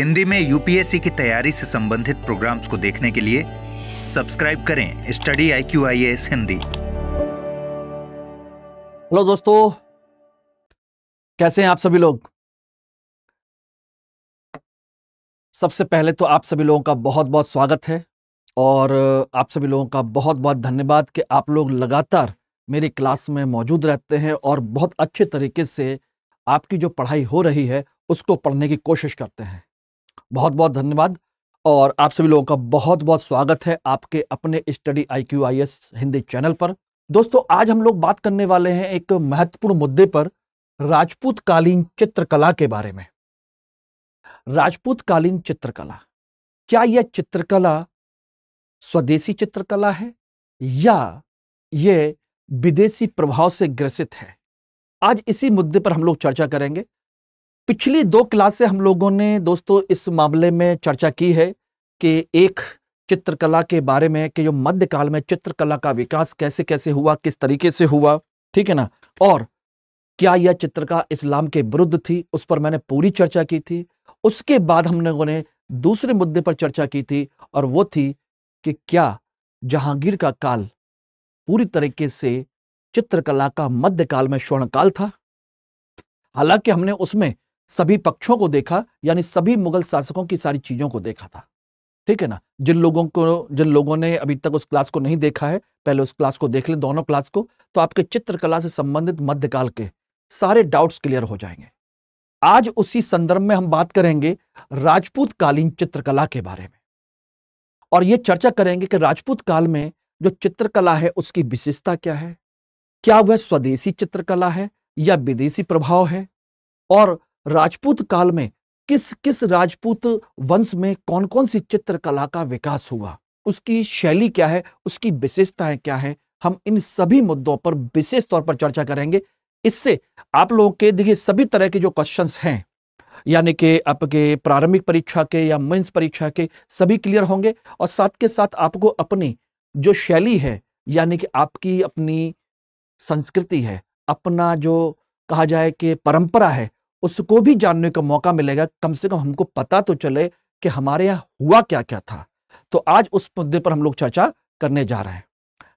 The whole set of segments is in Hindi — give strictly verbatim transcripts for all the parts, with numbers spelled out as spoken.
हिंदी में यूपीएससी की तैयारी से संबंधित प्रोग्राम्स को देखने के लिए सब्सक्राइब करें study I Q I S हिंदी। हेलो दोस्तों, कैसे हैं आप सभी लोग। सबसे पहले तो आप सभी लोगों का बहुत बहुत स्वागत है और आप सभी लोगों का बहुत बहुत धन्यवाद कि आप लोग लगातार मेरी क्लास में मौजूद रहते हैं और बहुत अच्छे तरीके से आपकी जो पढ़ाई हो रही है उसको पढ़ने की कोशिश करते हैं। बहुत बहुत धन्यवाद और आप सभी लोगों का बहुत बहुत स्वागत है आपके अपने study I Q I S Hindi channel पर। दोस्तों, आज हम लोग बात करने वाले हैं एक महत्वपूर्ण मुद्दे पर, राजपूत कालीन चित्रकला के बारे में। राजपूत कालीन चित्रकला, क्या यह चित्रकला स्वदेशी चित्रकला है या यह विदेशी प्रभाव से ग्रसित है? आज इसी मुद्दे पर हम लोग चर्चा करेंगे। पिछली दो क्लास से हम लोगों ने दोस्तों इस मामले में चर्चा की है कि एक चित्रकला के बारे में कि जो मध्यकाल में चित्रकला का विकास कैसे कैसे हुआ, किस तरीके से हुआ, ठीक है ना, और क्या यह चित्रकला इस्लाम के विरुद्ध थी, उस पर मैंने पूरी चर्चा की थी। उसके बाद हम लोगों ने दूसरे मुद्दे पर चर्चा की थी और वो थी कि क्या जहांगीर का काल पूरी तरीके से चित्रकला का मध्यकाल में स्वर्णकाल था। हालांकि हमने उसमें सभी पक्षों को देखा, यानी सभी मुगल शासकों की सारी चीजों को देखा था, ठीक है ना। जिन लोगों को जिन लोगों ने अभी तक उस क्लास को नहीं देखा है, पहले उस क्लास को देख लें, दोनों क्लास को, तो आपके चित्रकला से संबंधित मध्यकाल के सारे डाउट्स क्लियर हो जाएंगे। आज उसी संदर्भ में हम बात करेंगे राजपूत कालीन चित्रकला के बारे में और ये चर्चा करेंगे कि राजपूत काल में जो चित्रकला है उसकी विशेषता क्या है, क्या वह स्वदेशी चित्रकला है या विदेशी प्रभाव है, और राजपूत काल में किस किस राजपूत वंश में कौन कौन सी चित्रकला का विकास हुआ, उसकी शैली क्या है, उसकी विशेषताएं क्या है। हम इन सभी मुद्दों पर विशेष तौर पर चर्चा करेंगे। इससे आप लोगों के देखिए सभी तरह के जो क्वेश्चंस हैं, यानी कि आपके प्रारंभिक परीक्षा के या मेंस परीक्षा के, सभी क्लियर होंगे और साथ के साथ आपको अपनी जो शैली है, यानी कि आपकी अपनी संस्कृति है, अपना जो कहा जाए कि परंपरा है, उसको भी जानने का मौका मिलेगा। कम से कम हमको पता तो चले कि हमारे यहाँ हुआ क्या क्या था। तो आज उस मुद्दे पर हम लोग चर्चा करने जा रहे हैं।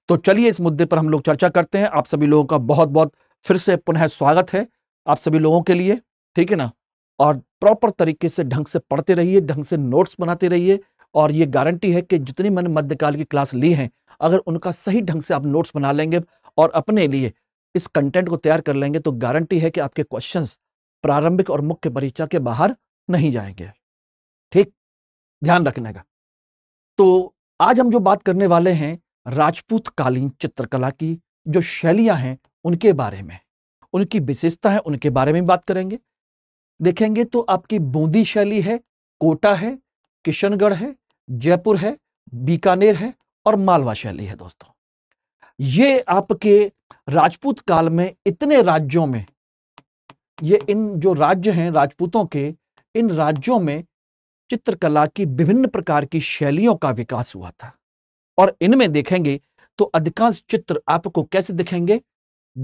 तो चलिए इस मुद्दे पर हम लोग चर्चा करते हैं। आप सभी लोगों का बहुत बहुत फिर से पुनः स्वागत है आप सभी लोगों के लिए, ठीक है ना। और प्रॉपर तरीके से ढंग से पढ़ते रहिए, ढंग से नोट्स बनाते रहिए और ये गारंटी है कि जितनी मैंने मध्यकाल की क्लास ली है, अगर उनका सही ढंग से आप नोट्स बना लेंगे और अपने लिए इस कंटेंट को तैयार कर लेंगे तो गारंटी है कि आपके क्वेश्चंस प्रारंभिक और मुख्य परीक्षा के बाहर नहीं जाएंगे, ठीक, ध्यान रखने का। तो आज हम जो बात करने वाले हैं राजपूत कालीन चित्रकला की जो शैलियां हैं उनके बारे में, उनकी विशेषता है उनके बारे में बात करेंगे। देखेंगे तो आपकी बूंदी शैली है, कोटा है, किशनगढ़ है, जयपुर है, बीकानेर है और मालवा शैली है। दोस्तों, ये आपके राजपूत काल में इतने राज्यों में, ये इन जो राज्य हैं राजपूतों के, इन राज्यों में चित्रकला की विभिन्न प्रकार की शैलियों का विकास हुआ था। और इनमें देखेंगे तो अधिकांश चित्र आपको कैसे दिखेंगे,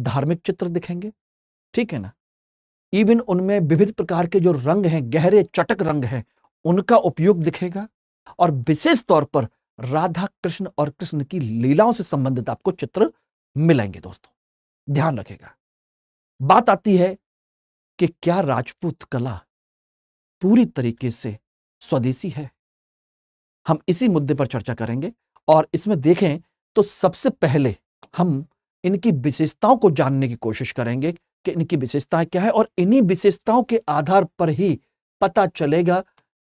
धार्मिक चित्र दिखेंगे, ठीक है ना। इवन उनमें विविध प्रकार के जो रंग हैं, गहरे चटक रंग हैं, उनका उपयोग दिखेगा और विशेष तौर पर राधा कृष्ण और कृष्ण की लीलाओं से संबंधित आपको चित्र मिलेंगे। दोस्तों, ध्यान रखेगा। बात आती है कि क्या राजपूत कला पूरी तरीके से स्वदेशी है, हम इसी मुद्दे पर चर्चा करेंगे। और इसमें देखें तो सबसे पहले हम इनकी विशेषताओं को जानने की कोशिश करेंगे कि इनकी विशेषताएं क्या है और इन्हीं विशेषताओं के आधार पर ही पता चलेगा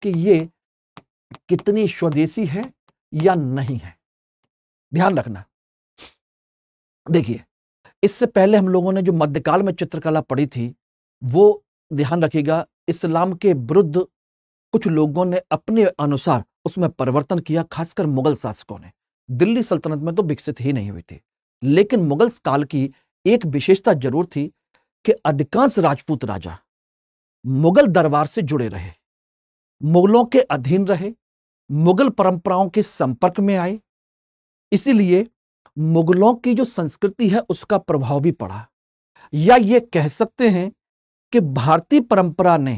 कि ये कितनी स्वदेशी है या नहीं है, ध्यान रखना। देखिए, इससे पहले हम लोगों ने जो मध्यकाल में चित्रकला पढ़ी थी वो, ध्यान रखिएगा, इस्लाम के विरुद्ध कुछ लोगों ने अपने अनुसार उसमें परिवर्तन किया, खासकर मुगल शासकों ने। दिल्ली सल्तनत में तो विकसित ही नहीं हुई थी, लेकिन मुगल काल की एक विशेषता जरूर थी कि अधिकांश राजपूत राजा मुगल दरबार से जुड़े रहे, मुगलों के अधीन रहे, मुगल परंपराओं के संपर्क में आए, इसीलिए मुगलों की जो संस्कृति है उसका प्रभाव भी पड़ा। या ये कह सकते हैं कि भारतीय परंपरा ने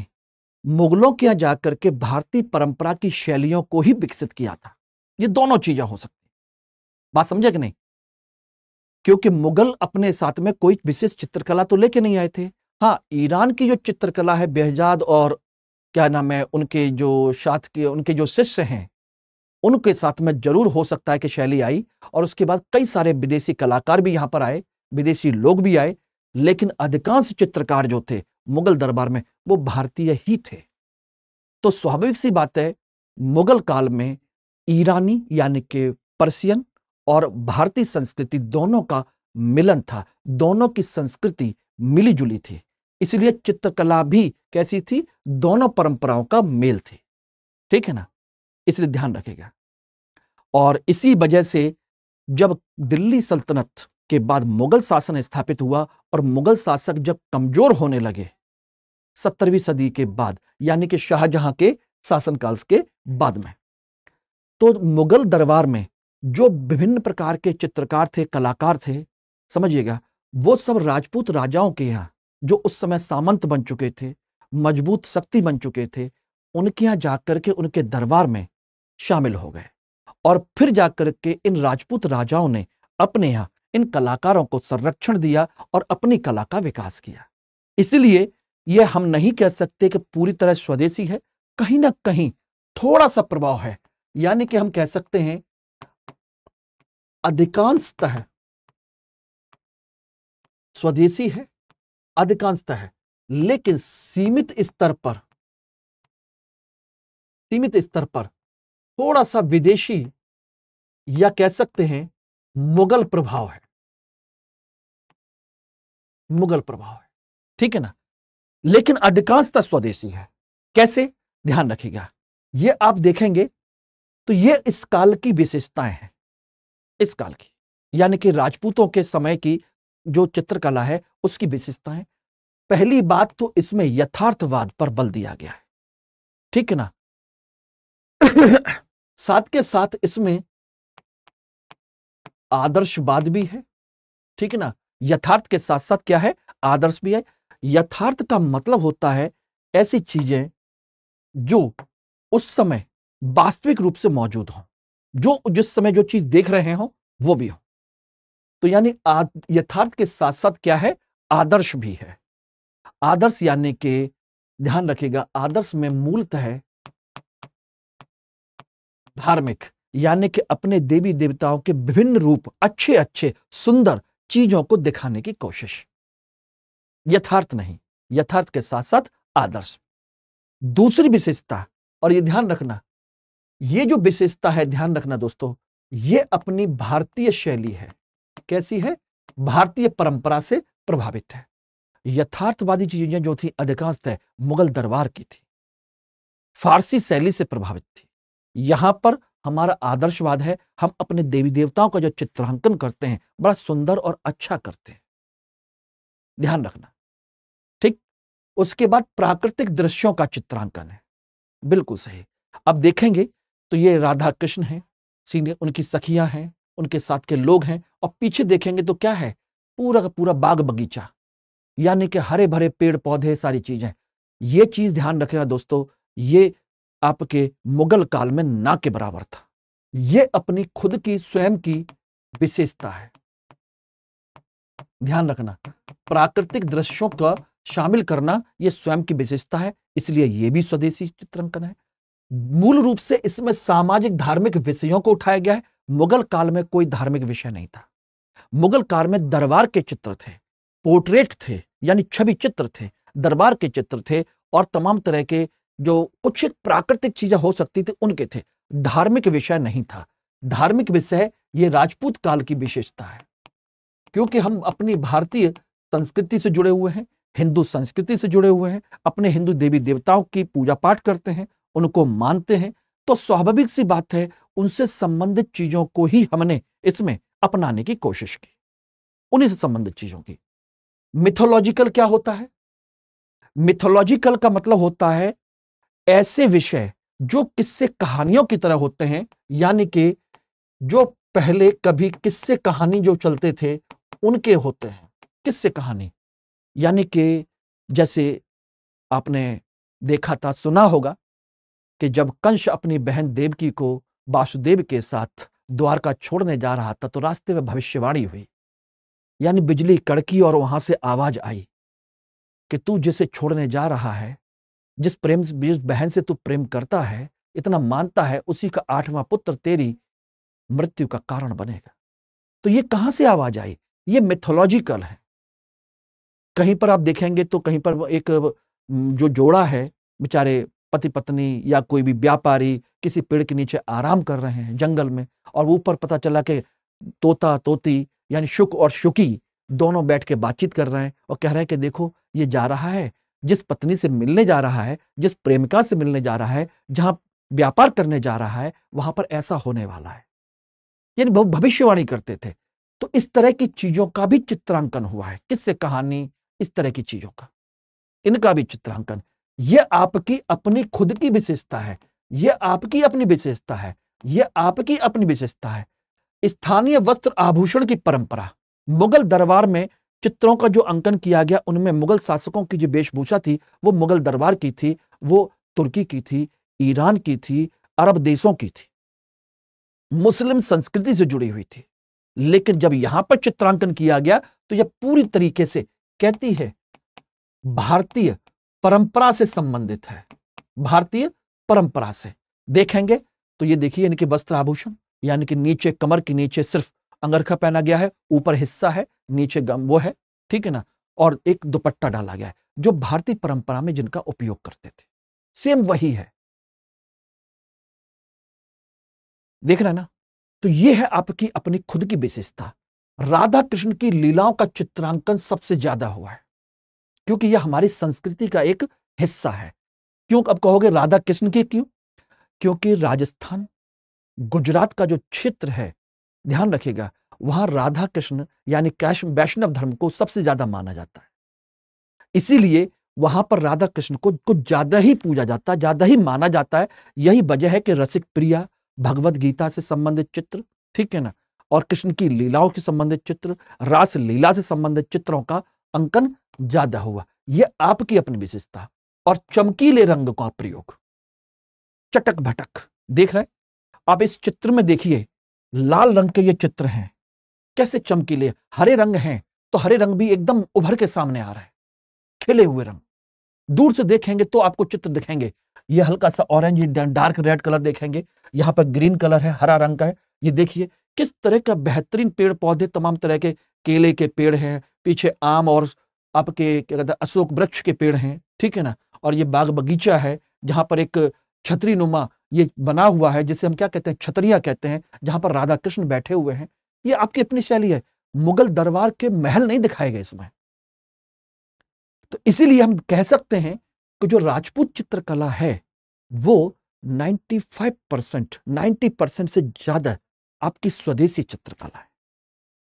मुगलों के यहाँ जाकर के भारतीय परंपरा की शैलियों को ही विकसित किया था। ये दोनों चीजें हो सकती, बात समझे कि नहीं? क्योंकि मुगल अपने साथ में कोई विशेष चित्रकला तो लेके नहीं आए थे। हाँ, ईरान की जो चित्रकला है, बेहजाद और क्या नाम है उनके जो साथ के उनके जो शिष्य हैं, उनके साथ में जरूर हो सकता है कि शैली आई। और उसके बाद कई सारे विदेशी कलाकार भी यहाँ पर आए, विदेशी लोग भी आए, लेकिन अधिकांश चित्रकार जो थे मुगल दरबार में वो भारतीय ही थे। तो स्वाभाविक सी बात है, मुगल काल में ईरानी यानी कि पर्सियन और भारतीय संस्कृति दोनों का मिलन था, दोनों की संस्कृति मिली जुली थी, इसलिए चित्रकला भी कैसी थी, दोनों परंपराओं का मेल थी। ठीक है ना, इसलिए ध्यान रखेगा। और इसी वजह से जब दिल्ली सल्तनत के बाद मुगल शासन स्थापित हुआ और मुगल शासक जब कमजोर होने लगे सत्तरवीं सदी के बाद, यानी कि शाहजहां के शासनकाल के बाद में, तो मुगल दरबार में जो विभिन्न प्रकार के चित्रकार थे, कलाकार थे, समझिएगा, वो सब राजपूत राजाओं के यहाँ जो उस समय सामंत बन चुके थे, मजबूत शक्ति बन चुके थे, उनके यहाँ जाकर के उनके दरबार में शामिल हो गए। और फिर जाकर के इन राजपूत राजाओं ने अपने यहाँ इन कलाकारों को संरक्षण दिया और अपनी कला का विकास किया। इसलिए यह हम नहीं कह सकते कि पूरी तरह स्वदेशी है, कहीं ना कहीं थोड़ा सा प्रभाव है, यानी कि हम कह सकते हैं अधिकांशतः स्वदेशी है, अधिकांशतः है, लेकिन सीमित स्तर पर सीमित स्तर पर थोड़ा सा विदेशी या कह सकते हैं मुगल प्रभाव है, मुगल प्रभाव है। ठीक है ना, लेकिन अधिकांशतः स्वदेशी है। कैसे, ध्यान रखिएगा, ये आप देखेंगे तो ये इस काल की विशेषताएं हैं, इस काल की यानी कि राजपूतों के समय की जो चित्रकला है उसकी विशेषताएं। पहली बात तो इसमें यथार्थवाद पर बल दिया गया है, ठीक है ना। साथ के साथ इसमें आदर्शवाद भी है, ठीक है ना। यथार्थ के साथ साथ क्या है, आदर्श भी है। यथार्थ का मतलब होता है ऐसी चीजें जो उस समय वास्तविक रूप से मौजूद हों, जो जिस समय जो चीज देख रहे हो वो भी हो। तो यानी यथार्थ के साथ साथ क्या है, आदर्श भी है। आदर्श यानी कि ध्यान रखिएगा, आदर्श में मूलतः धार्मिक यानी कि अपने देवी देवताओं के विभिन्न रूप, अच्छे अच्छे सुंदर चीजों को दिखाने की कोशिश, यथार्थ नहीं, यथार्थ के साथ साथ आदर्श। दूसरी विशेषता, और ये ध्यान रखना, ये जो विशेषता है ध्यान रखना दोस्तों, ये अपनी भारतीय शैली है। कैसी है, भारतीय परंपरा से प्रभावित है। यथार्थवादी चीजें जो थी अधिकांशतः मुगल दरबार की थी, फारसी शैली से प्रभावित थी। यहां पर हमारा आदर्शवाद है, हम अपने देवी देवताओं का जो चित्रांकन करते हैं बड़ा सुंदर और अच्छा करते हैं, ध्यान रखना। ठीक, उसके बाद प्राकृतिक दृश्यों का चित्रांकन है, बिल्कुल सही। अब देखेंगे तो ये राधा कृष्ण हैं, सीनियर उनकी सखियां हैं, उनके साथ के लोग हैं, और पीछे देखेंगे तो क्या है, पूरा का पूरा बाग बगीचा, यानी कि हरे भरे पेड़ पौधे, सारी चीजें। ये चीज ध्यान रखना दोस्तों, ये आपके मुगल काल में ना के बराबर था। यह अपनी खुद की स्वयं की विशेषता है, ध्यान रखना। प्राकृतिक दृश्यों का शामिल करना यह स्वयं की विशेषता है, इसलिए यह भी स्वदेशी चित्रांकन है। मूल रूप से इसमें सामाजिक धार्मिक विषयों को उठाया गया है। मुगल काल में कोई धार्मिक विषय नहीं था। मुगल काल में दरबार के चित्र थे, पोर्ट्रेट थे यानी छवि चित्र थे, दरबार के चित्र थे, और तमाम तरह के जो कुछ एक प्राकृतिक चीजें हो सकती थी उनके थे। धार्मिक विषय नहीं था। धार्मिक विषय ये राजपूत काल की विशेषता है, क्योंकि हम अपनी भारतीय संस्कृति से जुड़े हुए हैं, हिंदू संस्कृति से जुड़े हुए हैं, अपने हिंदू देवी देवताओं की पूजा पाठ करते हैं, उनको मानते हैं, तो स्वाभाविक सी बात है उनसे संबंधित चीजों को ही हमने इसमें अपनाने की कोशिश की, उन्हीं से संबंधित चीजों की। मिथोलॉजिकल क्या होता है? मिथोलॉजिकल का मतलब होता है ऐसे विषय जो किस्से कहानियों की तरह होते हैं, यानी कि जो पहले कभी किस्से कहानी जो चलते थे उनके होते हैं किस्से कहानी। यानी कि जैसे आपने देखा था, सुना होगा कि जब कंस अपनी बहन देवकी को वासुदेव के साथ द्वारका छोड़ने जा रहा था तो रास्ते में भविष्यवाणी हुई, यानी बिजली कड़की और वहां से आवाज आई कि तू जिसे छोड़ने जा रहा है, जिस प्रेम जिस बहन से तू प्रेम करता है, इतना मानता है, उसी का आठवां पुत्र तेरी मृत्यु का कारण बनेगा। तो ये कहां से आवाज आई? ये मिथोलॉजिकल है। कहीं पर आप देखेंगे तो कहीं पर एक जो जोड़ा है, बेचारे पति पत्नी या कोई भी व्यापारी किसी पेड़ के नीचे आराम कर रहे हैं जंगल में, और ऊपर पता चला कि तोता तोती यानी शुक और शुकी दोनों बैठ के बातचीत कर रहे हैं और कह रहे हैं कि देखो ये जा रहा है जिस पत्नी से मिलने जा रहा है, जिस प्रेमिका से मिलने जा रहा है, जहां व्यापार करने जा रहा है, वहां पर ऐसा होने वाला है, यानी बहुत भविष्यवाणी करते थे। तो इस तरह की चीजों का भी चित्रांकन हुआ है, किससे कहानी, इस तरह की चीजों का, इनका भी चित्रांकन। यह आपकी अपनी खुद की विशेषता है, यह आपकी अपनी विशेषता है, यह आपकी अपनी विशेषता है। स्थानीय वस्त्र आभूषण की परंपरा, मुगल दरबार में चित्रों का जो अंकन किया गया उनमें मुगल शासकों की जो वेशभूषा थी वो मुगल दरबार की थी, वो तुर्की की थी, ईरान की थी, अरब देशों की थी, मुस्लिम संस्कृति से जुड़ी हुई थी। लेकिन जब यहां पर चित्रांकन किया गया तो यह पूरी तरीके से कहती है भारतीय परंपरा से संबंधित है, भारतीय परंपरा से। देखेंगे तो ये देखिए इनके वस्त्र आभूषण, यानी कि नीचे कमर के नीचे सिर्फ अंगरखा पहना गया है, ऊपर हिस्सा है, नीचे गम वो है, ठीक है ना, और एक दुपट्टा डाला गया है, जो भारतीय परंपरा में जिनका उपयोग करते थे, सेम वही है, देख रहे ना। तो ये है आपकी अपनी खुद की विशेषता। राधा कृष्ण की लीलाओं का चित्रांकन सबसे ज्यादा हुआ है क्योंकि यह हमारी संस्कृति का एक हिस्सा है। क्यों अब कहोगे राधा कृष्ण की क्यों? क्योंकि राजस्थान गुजरात का जो क्षेत्र है, ध्यान रखिएगा, वहां राधा कृष्ण यानी कृष्ण वैष्णव धर्म को सबसे ज्यादा माना जाता है, इसीलिए वहां पर राधा कृष्ण को कुछ ज्यादा ही पूजा जाता है, ज्यादा ही माना जाता है। यही वजह है कि रसिक प्रिया, भगवत गीता से संबंधित चित्र, ठीक है ना, और कृष्ण की लीलाओं के संबंधित चित्र, रास लीला से संबंधित चित्रों का अंकन ज्यादा हुआ। यह आपकी अपनी विशेषता। और चमकीले रंग का प्रयोग, चटक भटक, देख रहे आप इस चित्र में, देखिए लाल रंग के ये चित्र हैं, कैसे चमकीले, हरे रंग हैं तो हरे रंग भी एकदम उभर के सामने आ रहा है, खिले हुए रंग। दूर से देखेंगे तो आपको चित्र दिखेंगे, ये हल्का सा ऑरेंज, डार्क रेड कलर देखेंगे, यहाँ पर ग्रीन कलर है, हरा रंग का है। ये देखिए किस तरह का बेहतरीन पेड़ पौधे, तमाम तरह के केले के पेड़ हैं, पीछे आम और आपके क्या कहते हैं अशोक वृक्ष के पेड़ हैं, ठीक है ना। और ये बाग बगीचा है जहाँ पर एक छतरी नुमा ये बना हुआ है, जिसे हम क्या कहते हैं, छतरिया कहते हैं, जहाँ पर राधा कृष्ण बैठे हुए हैं। ये आपकी अपनी शैली है। मुगल दरबार के महल नहीं दिखाए गए इसमें, तो इसीलिए हम कह सकते हैं कि जो राजपूत चित्रकला है वो पचानवे परसेंट से ज्यादा आपकी स्वदेशी चित्रकला है।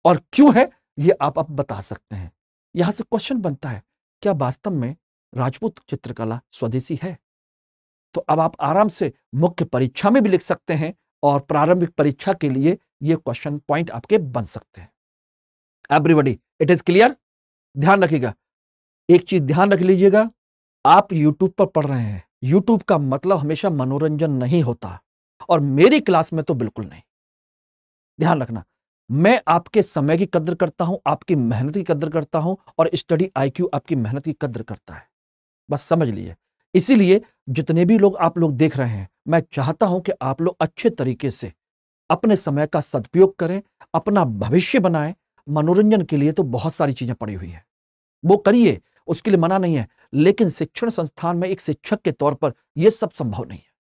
और क्यों है ये आप अब बता सकते हैं। यहां से क्वेश्चन बनता है, क्या वास्तव में राजपूत चित्रकला स्वदेशी है? तो अब आप आराम से मुख्य परीक्षा में भी लिख सकते हैं और प्रारंभिक परीक्षा के लिए ये क्वेश्चन पॉइंट आपके बन सकते हैं। Everybody, it is clear? ध्यान रखिएगा, एक चीज ध्यान रख लीजिएगा, आप YouTube पर पढ़ रहे हैं, YouTube का मतलब हमेशा मनोरंजन नहीं होता, और मेरी क्लास में तो बिल्कुल नहीं। ध्यान रखना, मैं आपके समय की कद्र करता हूं, आपकी मेहनत की कद्र करता हूं, और स्टडी आईक्यू आपकी मेहनत की कद्र करता है, बस समझ लीजिए। इसीलिए जितने भी लोग आप लोग देख रहे हैं, मैं चाहता हूं कि आप लोग अच्छे तरीके से अपने समय का सदुपयोग करें, अपना भविष्य बनाएं। मनोरंजन के लिए तो बहुत सारी चीजें पड़ी हुई है, वो करिए, उसके लिए मना नहीं है, लेकिन शिक्षण संस्थान में एक शिक्षक के तौर पर यह सब संभव नहीं है।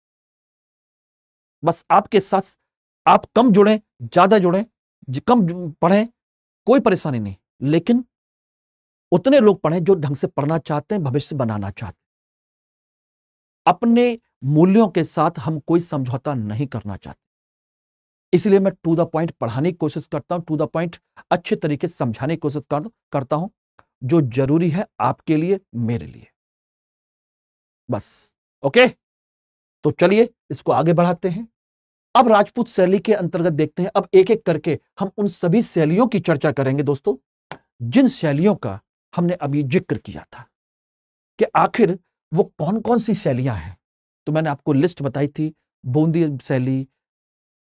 बस आपके साथ आप कम जुड़ें, ज्यादा जुड़ें, कम पढ़ें, कोई परेशानी नहीं, लेकिन उतने लोग पढ़ें जो ढंग से पढ़ना चाहते हैं, भविष्य बनाना चाहते हैं। अपने मूल्यों के साथ हम कोई समझौता नहीं करना चाहते, इसलिए मैं टू द पॉइंट पढ़ाने की कोशिश करता हूं, टू द पॉइंट अच्छे तरीके से समझाने की कोशिश करता हूं, जो जरूरी है आपके लिए, मेरे लिए, बस। ओके, तो चलिए इसको आगे बढ़ाते हैं। अब राजपूत शैली के अंतर्गत देखते हैं, अब एक एक करके हम उन सभी शैलियों की चर्चा करेंगे दोस्तों, जिन शैलियों का हमने अभी जिक्र किया था कि आखिर वो कौन कौन सी शैलियाँ हैं। तो मैंने आपको लिस्ट बताई थी, बूंदी शैली,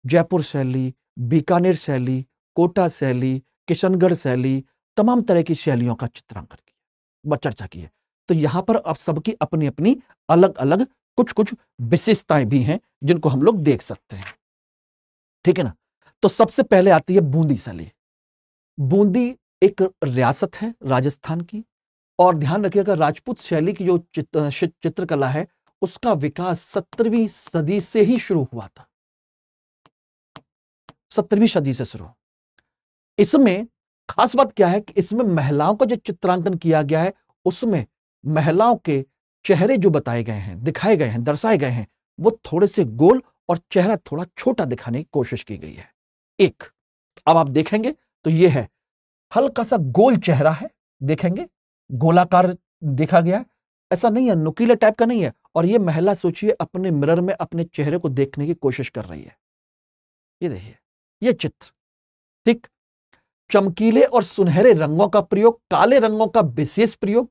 जयपुर शैली, बीकानेर शैली, कोटा शैली, किशनगढ़ शैली, तमाम तरह की शैलियों का चित्रांकन किया, चर्चा की है। तो यहाँ पर आप सबकी अपनी अपनी अलग अलग कुछ कुछ विशेषताएं भी हैं जिनको हम लोग देख सकते हैं, ठीक है ना। तो सबसे पहले आती है बूंदी शैली। बूंदी एक रियासत है राजस्थान की, और ध्यान रखिएगा राजपूत शैली की जो चित्र, चित्रकला है उसका विकास सत्रहवीं सदी से ही शुरू हुआ था, सत्रहवीं सदी से शुरू। इसमें खास बात क्या है कि इसमें महिलाओं का जो चित्रांकन किया गया है उसमें महिलाओं के चेहरे जो बताए गए हैं, दिखाए गए हैं, दर्शाए गए हैं, वो थोड़े से गोल और चेहरा थोड़ा छोटा दिखाने की कोशिश की गई है। एक अब आप देखेंगे तो ये है हल्का सा गोल चेहरा है, देखेंगे गोलाकार देखा गया है, ऐसा नहीं है नुकीले टाइप का नहीं है। और ये महिला सोचिए अपने मिरर में अपने चेहरे को देखने की कोशिश कर रही है, ये देखिए ये चित्र। ठीक, चमकीले और सुनहरे रंगों का प्रयोग, काले रंगों का विशेष प्रयोग,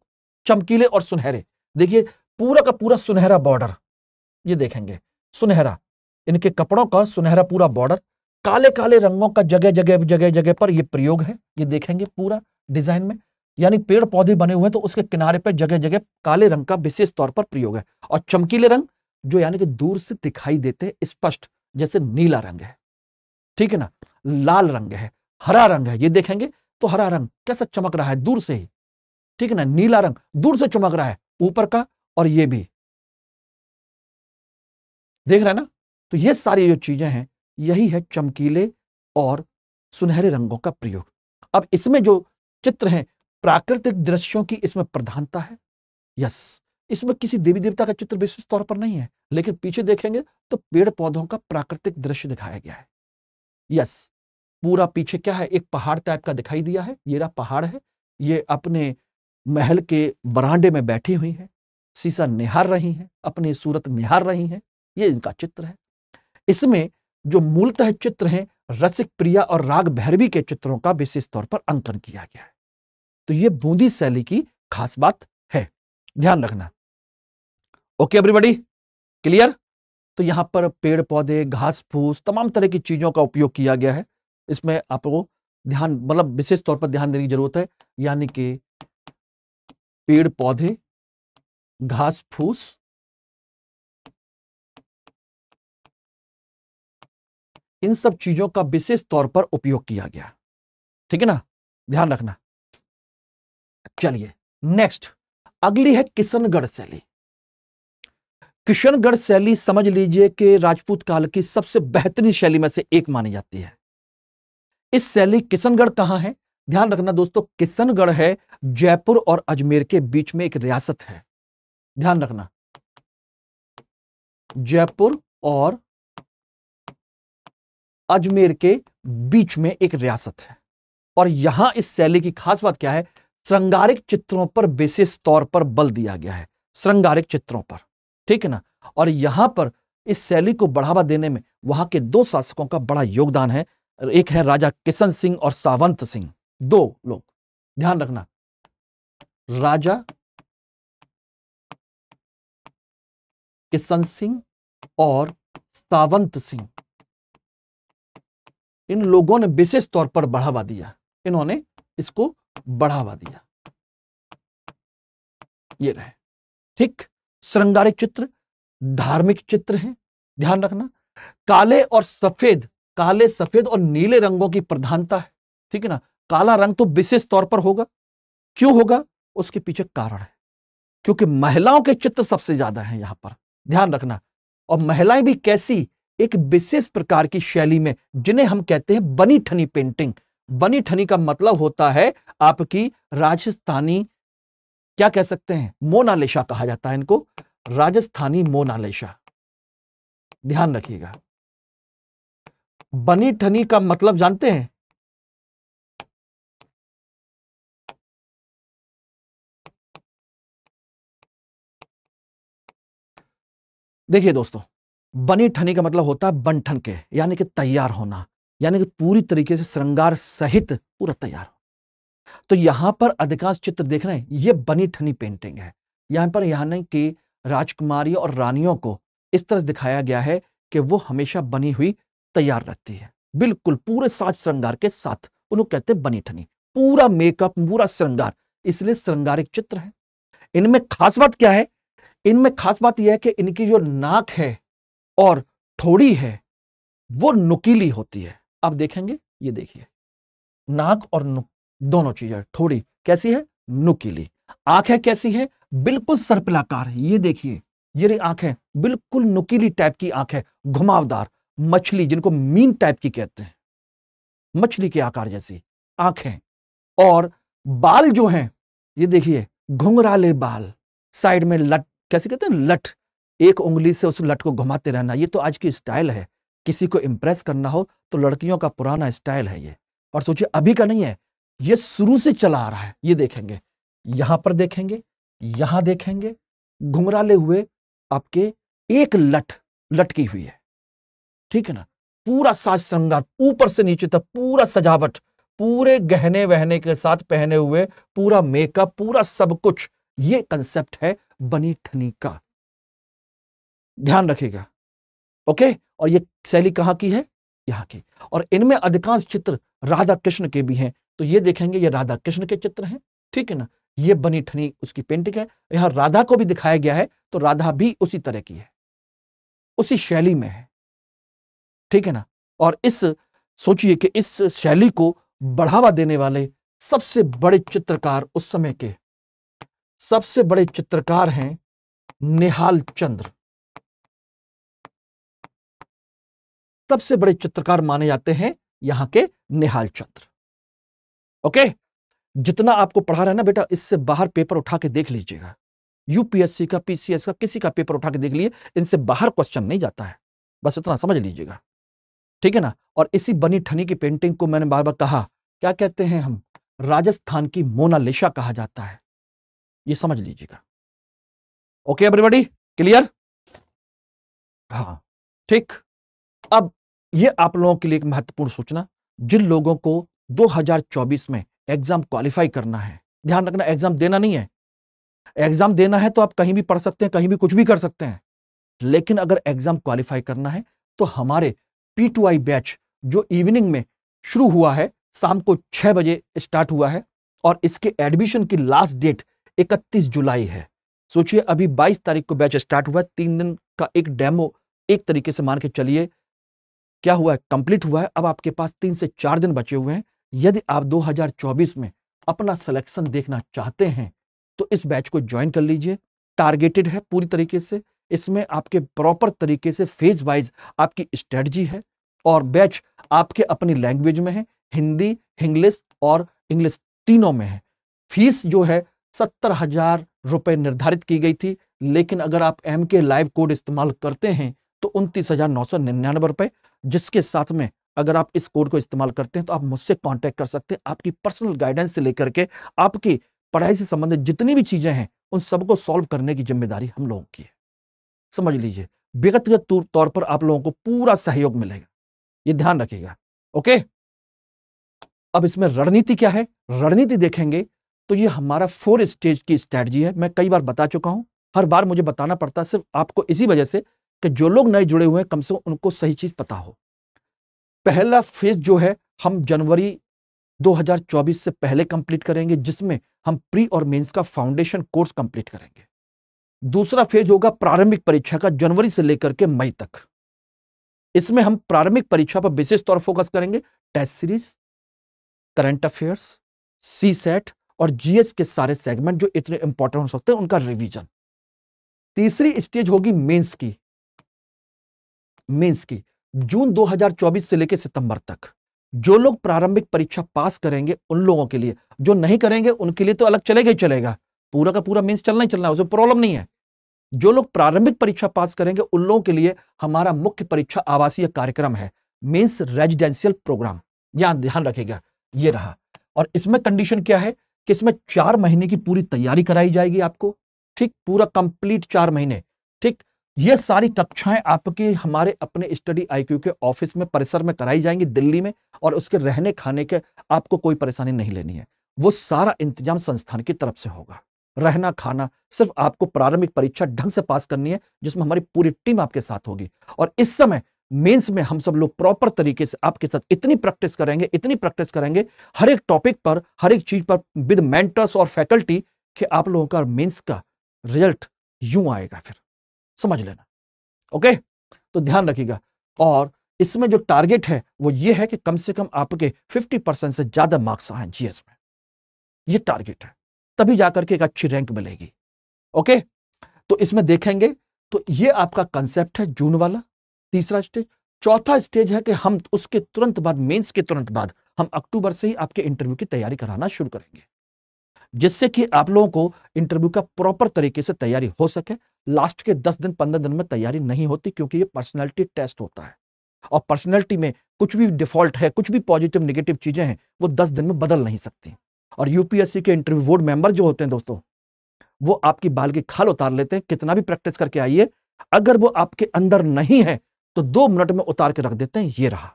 चमकीले और सुनहरे, देखिए पूरा का पूरा सुनहरा बॉर्डर, ये देखेंगे सुनहरा इनके कपड़ों का सुनहरा पूरा बॉर्डर, काले काले रंगों का जगह जगह जगह जगह पर ये प्रयोग है, ये देखेंगे पूरा डिजाइन में। यानी पेड़ पौधे बने हुए हैं तो उसके किनारे पर जगह जगह काले रंग का विशेष तौर पर प्रयोग है, और चमकीले रंग जो यानी कि दूर से दिखाई देते स्पष्ट, जैसे नीला रंग है, ठीक है ना, लाल रंग है, हरा रंग है, ये देखेंगे तो हरा रंग कैसा चमक रहा है दूर से ही, ठीक है ना, नीला रंग दूर से चमक रहा है ऊपर का, और ये भी देख रहा है ना। तो ये सारी जो चीजें हैं यही है चमकीले और सुनहरे रंगों का प्रयोग। अब इसमें जो चित्र हैं प्राकृतिक दृश्यों की इसमें प्रधानता है, यस, इसमें किसी देवी देवता का चित्र विशेष तौर पर नहीं है, लेकिन पीछे देखेंगे तो पेड़ पौधों का प्राकृतिक दृश्य दिखाया गया है, यस। पूरा पीछे क्या है, एक पहाड़ टाइप का दिखाई दिया है, ये रहा पहाड़ है, ये अपने महल के बरामदे में बैठी हुई है, शीशा निहार रही है, अपनी सूरत निहार रही है, ये इनका चित्र है। इसमें जो मूलतः चित्र हैं रसिक प्रिया और राग भैरवी के चित्रों का विशेष तौर पर अंकन किया गया है। तो ये बूंदी शैली की खास बात है, ध्यान रखना। Okay everybody, clear. तो यहाँ पर पेड़ पौधे, घास फूस, तमाम तरह की चीजों का उपयोग किया गया है। इसमें आपको ध्यान, मतलब विशेष तौर पर ध्यान देने की जरूरत है, यानी कि पेड़ पौधे, घास फूस, इन सब चीजों का विशेष तौर पर उपयोग किया गया, ठीक है ना, ध्यान रखना। चलिए नेक्स्ट, अगली है किशनगढ़ शैली। किशनगढ़ शैली समझ लीजिए कि राजपूत काल की सबसे बेहतरीन शैली में से एक मानी जाती है। इस शैली किशनगढ़ कहाँ है, ध्यान रखना दोस्तों, किशनगढ़ है जयपुर और अजमेर के बीच में एक रियासत है, ध्यान रखना, जयपुर और अजमेर के बीच में एक रियासत है। और यहां इस शैली की खास बात क्या है, श्रृंगारिक चित्रों पर विशेष तौर पर बल दिया गया है, श्रृंगारिक चित्रों पर, ठीक है ना। और यहां पर इस शैली को बढ़ावा देने में वहां के दो शासकों का बड़ा योगदान है, एक है राजा किशन सिंह और सावंत सिंह, दो लोग, ध्यान रखना, राजा किशन सिंह और सावंत सिंह, इन लोगों ने विशेष तौर पर बढ़ावा दिया, इन्होंने इसको बढ़ावा दिया, ये रहे, ठीक। श्रृंगारिक चित्र, धार्मिक चित्र हैं, ध्यान रखना। काले और सफेद, काले सफेद और नीले रंगों की प्रधानता है, ठीक है ना। काला रंग तो विशेष तौर पर होगा, क्यों होगा उसके पीछे कारण है, क्योंकि महिलाओं के चित्र सबसे ज्यादा हैं यहां पर, ध्यान रखना। और महिलाएं भी कैसी, एक विशेष प्रकार की शैली में, जिन्हें हम कहते हैं बनी ठनी पेंटिंग। बनी ठनी का मतलब होता है आपकी राजस्थानी, क्या कह सकते हैं, मोनालिसा कहा जाता है इनको, राजस्थानी मोनालिसा, ध्यान रखिएगा। बनी ठनी का मतलब जानते हैं, देखिए दोस्तों, बनी ठनी का मतलब होता है बन ठन के, यानी कि तैयार होना, यानी कि पूरी तरीके से श्रृंगार सहित पूरा तैयार हो। तो यहां पर अधिकांश चित्र देख रहे हैं, ये बनी ठनी पेंटिंग है, यहाँ पर यहाँ की राजकुमारी और रानियों को इस तरह दिखाया गया है कि वो हमेशा बनी हुई तैयार रहती है, बिल्कुल पूरे साज श्रृंगार के साथ। उन्होंने कहते हैं बनी ठनी, पूरा मेकअप, पूरा श्रृंगार, इसलिए श्रृंगारिक चित्र है। इनमें खास बात क्या है? इनमें खास बात यह है कि इनकी जो नाक है और ठोड़ी है वो नुकीली होती है। आप देखेंगे, ये देखिए, नाक और नुक दोनों चीजें, थोड़ी कैसी है? नुकीली। आंखें कैसी है? बिल्कुल सर्पिलाकार। ये देखिए, ये आंखें बिल्कुल नुकीली टाइप की आंखें, घुमावदार, मछली जिनको मीन टाइप की कहते हैं, मछली के आकार जैसी आंखें। और बाल जो हैं, ये देखिए घुंघराले बाल, साइड में लट, कैसे कहते हैं लट, एक उंगली से उस लट को घुमाते रहना। ये तो आज की स्टाइल है, किसी को इंप्रेस करना हो तो लड़कियों का पुराना स्टाइल है ये, और सोचिए अभी का नहीं है, ये शुरू से चला आ रहा है। ये देखेंगे, यहां पर देखेंगे, यहां देखेंगे, घुंघराले हुए आपके, एक लट लटकी हुई है, ठीक है ना। पूरा साज श्रृंगार ऊपर से नीचे तक, पूरा सजावट, पूरे गहने वहने के साथ पहने हुए, पूरा मेकअप, पूरा सब कुछ। ये कंसेप्ट है बनी ठनी का, ध्यान रखिएगा, ओके। और ये शैली कहाँ की है? यहाँ की। और इनमें अधिकांश चित्र राधा कृष्ण के भी हैं, तो ये देखेंगे ये राधा कृष्ण के चित्र हैं, ठीक है ना। ये बनी ठनी उसकी पेंटिंग है। यहाँ राधा को भी दिखाया गया है, तो राधा भी उसी तरह की है, उसी शैली में है, ठीक है ना। और इस सोचिए कि इस शैली को बढ़ावा देने वाले सबसे बड़े चित्रकार, उस समय के सबसे बड़े चित्रकार हैं निहाल चंद्र। सबसे बड़े चित्रकार माने जाते हैं यहां के निहाल चंद्र, ओके। जितना आपको पढ़ा रहा है ना बेटा, इससे बाहर पेपर उठा के देख लीजिएगा, यूपीएससी का, पीसीएस का, किसी का पेपर उठा के देख लीजिए, इनसे बाहर क्वेश्चन नहीं जाता है, बस इतना समझ लीजिएगा, ठीक है ना। और इसी बनी ठनी की पेंटिंग को मैंने बार बार कहा, क्या कहते हैं हम, राजस्थान की मोनालिसा कहा जाता है, ये समझ लीजिएगा, ओके एवरीबॉडी, क्लियर? हाँ ठीक। अब ये आप लोगों के लिए एक महत्वपूर्ण सूचना, जिन लोगों को दो हज़ार चौबीस में एग्जाम क्वालिफाई करना है, ध्यान रखना, एग्जाम देना नहीं है। एग्जाम देना है तो आप कहीं भी पढ़ सकते हैं, कहीं भी कुछ भी कर सकते हैं, लेकिन अगर एग्जाम क्वालिफाई करना है तो हमारे पी टू आई बैच जो इवनिंग में शुरू हुआ है, शाम को छह बजे स्टार्ट हुआ है, और इसके एडमिशन की लास्ट डेट इकतीस जुलाई है। सोचिए अभी बाईस तारीख को बैच स्टार्ट हुआ है, तीन दिन का एक डेमो, एक तरीके से मान के चलिए क्या हुआ है, कंप्लीट हुआ है। अब आपके पास तीन से चार दिन बचे हुए हैं। यदि आप दो हज़ार चौबीस में अपना सिलेक्शन देखना चाहते हैं तो इस बैच को ज्वाइन कर लीजिए। टारगेटेड है पूरी तरीके से, इसमें आपके प्रॉपर तरीके से फेज वाइज आपकी स्ट्रेटजी है, और बैच आपके अपनी लैंग्वेज में है, हिंदी, इंग्लिश और इंग्लिश तीनों में है। फीस जो है सत्तर हजार रुपये निर्धारित की गई थी, लेकिन अगर आप एम के लाइव कोड इस्तेमाल करते हैं तो उनतीस हजार नौ सौ निन्यानवे रुपये, जिसके साथ में अगर आप इस कोड को इस्तेमाल करते हैं तो आप मुझसे कांटेक्ट कर सकते हैं। आपकी पर्सनल गाइडेंस से लेकर के आपकी पढ़ाई से संबंधित जितनी भी चीजें हैं उन सबको सॉल्व करने की जिम्मेदारी हम लोगों की है, समझ लीजिए। व्यक्तिगत तौर पर आप लोगों को पूरा सहयोग मिलेगा, ये ध्यान रखिएगा, ओके। अब इसमें रणनीति क्या है, रणनीति देखेंगे तो ये हमारा फोर स्टेज की स्ट्रैटेजी है। मैं कई बार बता चुका हूं, हर बार मुझे बताना पड़ता है सिर्फ आपको इसी वजह से कि जो लोग नए जुड़े हुए हैं कम से कम उनको सही चीज पता हो। पहला फेज जो है हम जनवरी दो हज़ार चौबीस से पहले कंप्लीट करेंगे, जिसमें हम प्री और मेंस का फाउंडेशन कोर्स कंप्लीट करेंगे। दूसरा फेज होगा प्रारंभिक परीक्षा का, जनवरी से लेकर के मई तक। इसमें हम प्रारंभिक परीक्षा पर विशेष तौर फोकस करेंगे, test series, current affairs, CSAT और जीएस के सारे सेगमेंट जो इतने इंपॉर्टेंट हो सकते हैं उनका रिवीजन। तीसरी स्टेज होगी मेंस की, मेंस की जून दो हज़ार चौबीस से लेकर सितंबर तक। जो लोग प्रारंभिक परीक्षा पास करेंगे उन लोगों के लिए, जो नहीं करेंगे उनके लिए तो अलग चलेगा ही चलेगा, पूरा का पूरा मेंस चलना ही चलना है, उसमें प्रॉब्लम नहीं है। जो लोग प्रारंभिक परीक्षा पास करेंगे उन लोगों के लिए हमारा मुख्य परीक्षा आवासीय कार्यक्रम है, मेंस रेजिडेंशियल प्रोग्राम, यहां ध्यान रखेगा, ये रहा। और इसमें कंडीशन क्या है कि इसमें चार महीने की पूरी तैयारी कराई जाएगी आपको, ठीक, पूरा कंप्लीट चार महीने, ठीक। ये सारी कक्षाएं आपके हमारे अपने स्टडी आईक्यू के ऑफिस में, परिसर में कराई जाएंगी दिल्ली में, और उसके रहने खाने के आपको कोई परेशानी नहीं लेनी है, वो सारा इंतजाम संस्थान की तरफ से होगा, रहना खाना, सिर्फ आपको प्रारंभिक परीक्षा ढंग से पास करनी है जिसमें हमारी पूरी टीम आपके साथ होगी। और इस समय मेंस में हम सब लोग प्रॉपर तरीके से आपके साथ इतनी प्रैक्टिस करेंगे इतनी प्रैक्टिस करेंगे हर एक टॉपिक पर, हर एक चीज पर विद मेंटर्स और फैकल्टी, कि आप लोगों का मेंस का रिजल्ट यूं आएगा, फिर समझ लेना। ओके, तो ध्यान रखिएगा। और इसमें जो टारगेट है वो ये है कि कम से कम आपके फिफ्टी परसेंट से ज्यादा मार्क्स आए जीएस में, ये टारगेट है, तभी जाकर के एक अच्छी रैंक मिलेगी। ओके, तो इसमें देखेंगे तो ये आपका कंसेप्ट है जून वाला तीसरा स्टेज। चौथा स्टेज है कि हम उसके तुरंत बाद, मेंस के तुरंत बाद हम अक्टूबर से ही आपके इंटरव्यू की तैयारी कराना शुरू करेंगे, जिससे कि आप लोगों को इंटरव्यू का प्रॉपर तरीके से तैयारी हो सके। लास्ट के दस दिन पंद्रह दिन में तैयारी नहीं होती, क्योंकि ये पर्सनैलिटी टेस्ट होता है और पर्सनैलिटी में कुछ भी डिफॉल्ट है, कुछ भी पॉजिटिव निगेटिव चीजें हैं वो दस दिन में बदल नहीं सकती। और यूपीएससी के इंटरव्यू बोर्ड मेंबर जो होते हैं दोस्तों, वो आपकी बाल की खाल उतार लेते हैं। कितना भी प्रैक्टिस करके आइए, अगर वो आपके अंदर नहीं है तो दो मिनट में उतार के रख देते हैं। ये रहा,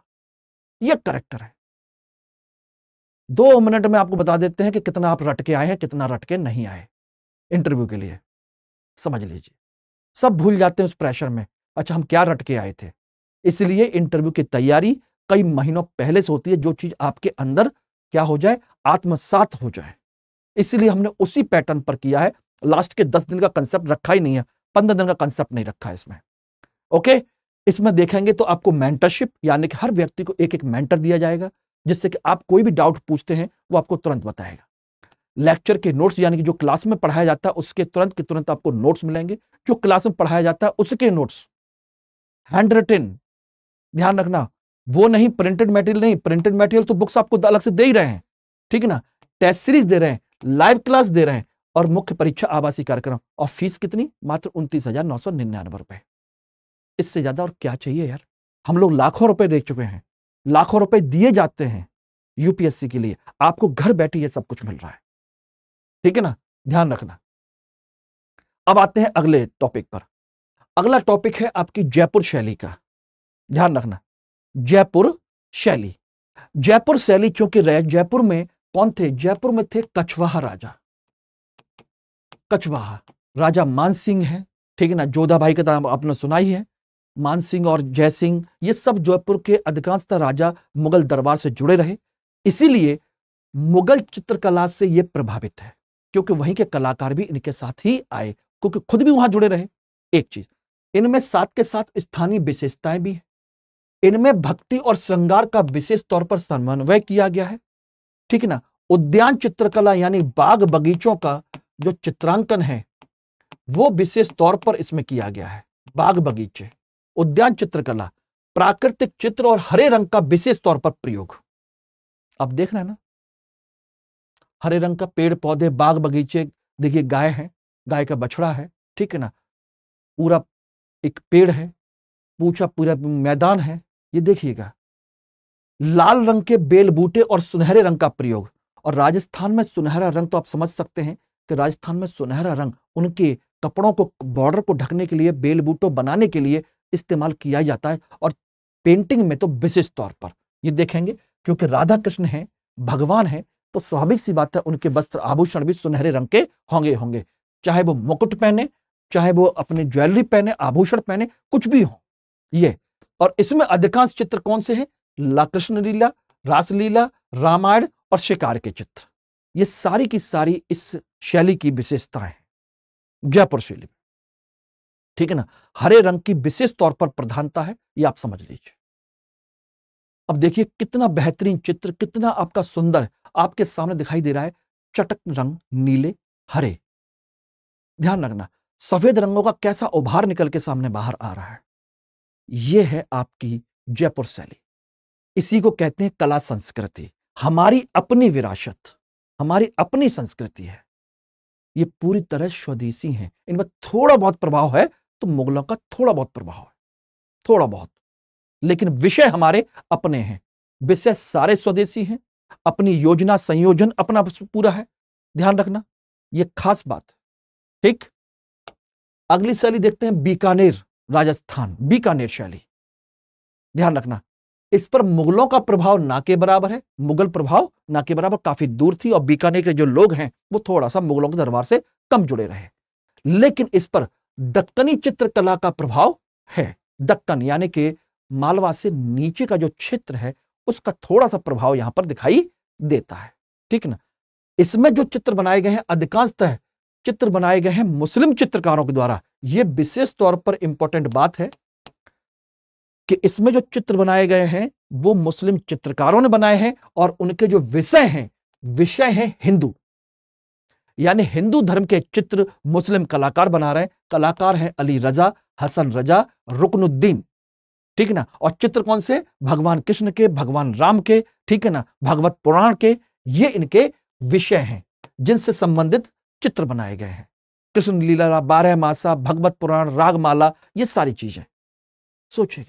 ये करेक्टर है, दो मिनट में आपको बता देते हैं कि कितना आप रटके आए हैं, कितना रटके नहीं आए इंटरव्यू के लिए। समझ लीजिए, सब भूल जाते हैं उस प्रेशर में, अच्छा हम क्या रटके आए थे। इसलिए इंटरव्यू की तैयारी कई महीनों पहले से होती है, जो चीज आपके अंदर क्या हो जाए, आत्मसात हो जाए। इसलिए हमने उसी पैटर्न पर किया है, लास्ट के दस दिन का कंसेप्ट रखा ही नहीं है, पंद्रह दिन का कंसेप्ट नहीं रखा है इसमें। ओके, इसमें देखेंगे तो आपको मेंटरशिप, यानी कि हर व्यक्ति को एक एक मेंटर दिया जाएगा, जिससे कि आप कोई भी डाउट पूछते हैं वो आपको तुरंत बताएगा। लेक्चर के नोट्स, यानी कि जो क्लास में पढ़ाया जाता है उसके तुरंत के तुरंत आपको नोट्स मिलेंगे, जो क्लास में पढ़ाया जाता है उसके नोट्स हैंड रिटन, ध्यान रखना, वो नहीं प्रिंटेड मटेरियल, नहीं प्रिंटेड मटेरियल तो बुक्स आपको अलग से दे ही रहे हैं, ठीक है ना। टेस्ट सीरीज दे रहे हैं, लाइव क्लास दे रहे हैं, और मुख्य परीक्षा आवासीय कार्यक्रम। और फीस कितनी, मात्र उनतीस हजार नौ सौ निन्यानवे रुपए। इससे ज्यादा और क्या चाहिए यार, हम लोग लाखों रुपए दे चुके हैं, लाखों रुपए दिए जाते हैं यूपीएससी के लिए, आपको घर बैठे ये सब कुछ मिल रहा है, ठीक है ना, ध्यान रखना। अब आते हैं अगले टॉपिक पर। अगला टॉपिक है आपकी जयपुर शैली का, ध्यान रखना, जयपुर शैली। जयपुर शैली चूंकि जयपुर में कौन थे, जयपुर में थे कछवाहा राजा, कछवाहा राजा मान सिंह है, ठीक है ना। जोधा भाई का नाम आपने सुना ही है, मान सिंह और जय सिंह, ये सब जयपुर के अधिकांशतः राजा मुगल दरबार से जुड़े रहे, इसीलिए मुगल चित्रकला से ये प्रभावित है, क्योंकि वहीं के कलाकार भी इनके साथ ही आए, क्योंकि खुद भी वहां जुड़े रहे। एक चीज, इनमें साथ के साथ स्थानीय विशेषताएं भी हैं, इनमें भक्ति और श्रृंगार का विशेष तौर पर समन्वय किया गया है, ठीक है ना। उद्यान चित्रकला, यानी बाग बगीचों का जो चित्रांकन है वो विशेष तौर पर इसमें किया गया है। बाग बगीचे, उद्यान चित्रकला, प्राकृतिक चित्र और हरे रंग का विशेष तौर पर प्रयोग। आप देख रहे हैं ना, हरे रंग का पेड़ पौधे, बाग बगीचे, देखिए गाय है, गाय का बछड़ा है, ठीक है ना, पूरा एक पेड़ है, पूछा पूरा मैदान है, ये देखिएगा। लाल रंग के बेल बूटे और सुनहरे रंग का प्रयोग। और राजस्थान में सुनहरा रंग तो आप समझ सकते हैं कि राजस्थान में सुनहरा रंग उनके कपड़ों को, बॉर्डर को ढकने के लिए, बेल बूटों बनाने के लिए इस्तेमाल किया जाता है। और पेंटिंग में तो विशेष तौर पर ये देखेंगे, क्योंकि राधा कृष्ण हैं, भगवान हैं, तो स्वाभाविक सी बात है उनके वस्त्र आभूषण भी सुनहरे रंग के होंगे होंगे चाहे वो मुकुट पहने, चाहे वो अपने ज्वेलरी पहने, आभूषण पहने, कुछ भी हो ये। और इसमें अधिकांश चित्र कौन से हैं, ला कृष्ण लीला, रासलीला, रामायण और शिकार के चित्र। ये सारी की सारी इस शैली की विशेषता है जयपुर शैली, ठीक है ना। हरे रंग की विशेष तौर पर प्रधानता है, ये आप समझ लीजिए। अब देखिए कितना बेहतरीन चित्र, कितना आपका सुंदर आपके सामने दिखाई दे रहा है। चटक रंग नीले हरे, ध्यान रखना, सफेद रंगों का कैसा उभार निकल के सामने बाहर आ रहा है। यह है आपकी जयपुर शैली। इसी को कहते हैं कला संस्कृति, हमारी अपनी विरासत, हमारी अपनी संस्कृति है। ये पूरी तरह स्वदेशी हैं, इनमें थोड़ा बहुत प्रभाव है तो मुगलों का थोड़ा बहुत प्रभाव है, थोड़ा बहुत, लेकिन विषय हमारे अपने हैं, विषय सारे स्वदेशी हैं, अपनी योजना संयोजन अपना पूरा है, ध्यान रखना, ये खास बात, ठीक। अगली शैली देखते हैं बीकानेर, राजस्थान, बीकानेर शैली, ध्यान रखना। इस पर मुगलों का प्रभाव ना के बराबर है, मुगल प्रभाव ना के बराबर काफी दूर थी और बीकानेर के जो लोग हैं वो थोड़ा सा मुगलों के दरबार से कम जुड़े रहे। लेकिन इस पर दक्कनी चित्रकला का प्रभाव है। दक्कन यानी कि मालवा से नीचे का जो क्षेत्र है उसका थोड़ा सा प्रभाव यहां पर दिखाई देता है, ठीक ना। इसमें जो चित्र बनाए गए हैं अधिकांशतः चित्र बनाए गए हैं मुस्लिम चित्रकारों के द्वारा। यह विशेष तौर पर इंपॉर्टेंट बात है कि इसमें जो चित्र बनाए गए हैं वो मुस्लिम चित्रकारों ने बनाए हैं और उनके जो विषय हैं विषय हैं हिंदू, यानी हिंदू धर्म के चित्र मुस्लिम कलाकार बना रहे हैं। कलाकार हैं अली रजा, हसन रजा, रुकनुद्दीन, ठीक है ना। और चित्र कौन से? भगवान कृष्ण के, भगवान राम के, ठीक है ना, भगवत पुराण के। ये इनके विषय हैं जिनसे संबंधित चित्र बनाए गए हैं। कृष्ण लीला, बारह मासा, भगवत पुराण, रागमाला, ये सारी चीजें। सोचिए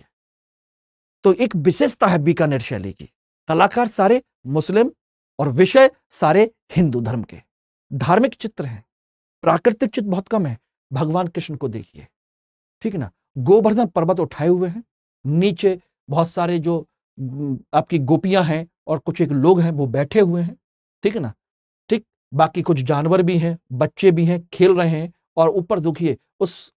तो एक विशेषता है बीकानेर शैली की, कलाकार सारे मुस्लिम और विषय सारे हिंदू धर्म के। धार्मिक चित्र हैं, प्राकृतिक चित्र बहुत कम है। भगवान कृष्ण को देखिए, ठीक है ना, गोवर्धन पर्वत उठाए हुए हैं, नीचे बहुत सारे जो आपकी गोपियां हैं और कुछ एक लोग हैं वो बैठे हुए हैं, ठीक है ना, ठीक। बाकी कुछ जानवर भी हैं, बच्चे भी हैं, खेल रहे हैं। और ऊपर देखिए उस